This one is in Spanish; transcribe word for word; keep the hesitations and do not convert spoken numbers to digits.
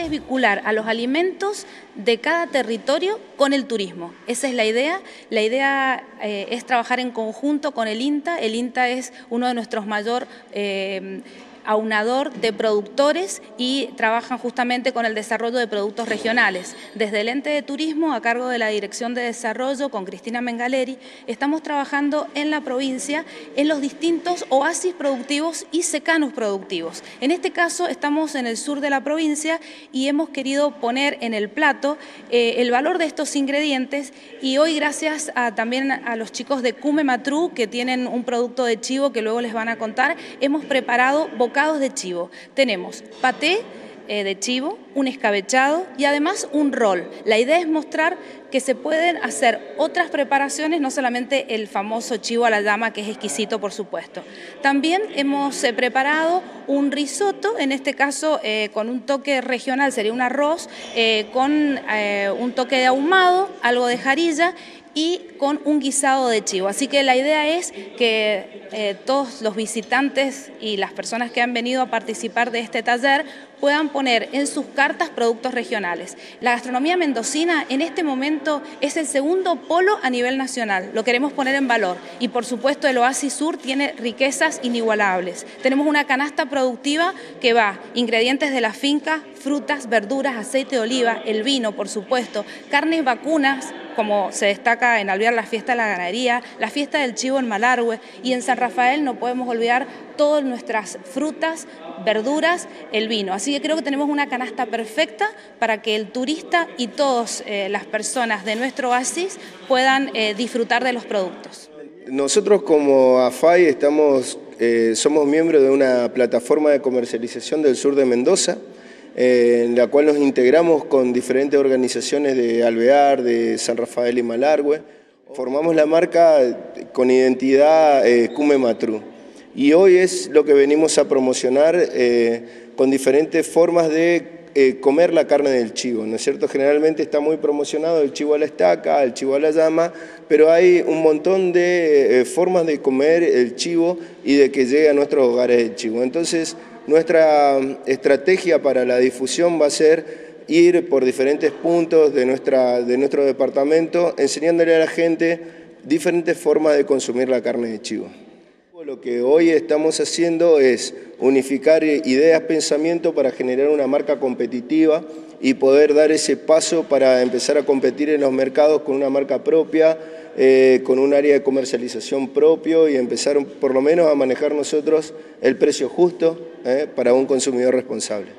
hace es vincular a los alimentos de cada territorio con el turismo. Esa es la idea. La idea eh, es trabajar en conjunto con el INTA. El INTA es uno de nuestros mayores eh, aunador de productores y trabajan justamente con el desarrollo de productos regionales. Desde el ente de turismo, a cargo de la Dirección de Desarrollo, con Cristina Mengaleri, estamos trabajando en la provincia en los distintos oasis productivos y secanos productivos. En este caso estamos en el sur de la provincia y hemos querido poner en el plato eh, el valor de estos ingredientes, y hoy gracias a, también a los chicos de Cume Matru, que tienen un producto de chivo que luego les van a contar, hemos preparado bocados de chivo. Tenemos paté eh, de chivo, un escabechado y además un rol. La idea es mostrar que se pueden hacer otras preparaciones, no solamente el famoso chivo a la llama, que es exquisito, por supuesto. También hemos eh, preparado un risotto, en este caso eh, con un toque regional, sería un arroz, eh, con eh, un toque de ahumado, algo de jarilla y con un guisado de chivo. Así que la idea es que eh, todos los visitantes y las personas que han venido a participar de este taller puedan poner en sus cartas productos regionales. La gastronomía mendocina en este momento es el segundo polo a nivel nacional, lo queremos poner en valor, y por supuesto el Oasis Sur tiene riquezas inigualables. Tenemos una canasta productiva que va ingredientes de la finca, frutas, verduras, aceite de oliva, el vino por supuesto, carnes vacunas, como se destaca en Alvear la fiesta de la ganadería, la fiesta del chivo en Malargüe, y en San Rafael no podemos olvidar todas nuestras frutas, verduras, el vino. Así que creo que tenemos una canasta perfecta para que el turista y todas eh, las personas de nuestro oasis puedan eh, disfrutar de los productos. Nosotros como AFAI estamos, eh, somos miembros de una plataforma de comercialización del sur de Mendoza, en la cual nos integramos con diferentes organizaciones de Alvear, de San Rafael y Malargüe. Formamos la marca con identidad eh, Cume Matru, y hoy es lo que venimos a promocionar eh, con diferentes formas de eh, comer la carne del chivo, ¿no es cierto? Generalmente está muy promocionado el chivo a la estaca, el chivo a la llama, pero hay un montón de eh, formas de comer el chivo y de que llegue a nuestros hogares el chivo. Entonces, nuestra estrategia para la difusión va a ser ir por diferentes puntos de, nuestra, de nuestro departamento, enseñándole a la gente diferentes formas de consumir la carne de chivo. Lo que hoy estamos haciendo es unificar ideas, pensamiento para generar una marca competitiva y poder dar ese paso para empezar a competir en los mercados con una marca propia, eh, con un área de comercialización propio, y empezar por lo menos a manejar nosotros el precio justo eh, para un consumidor responsable.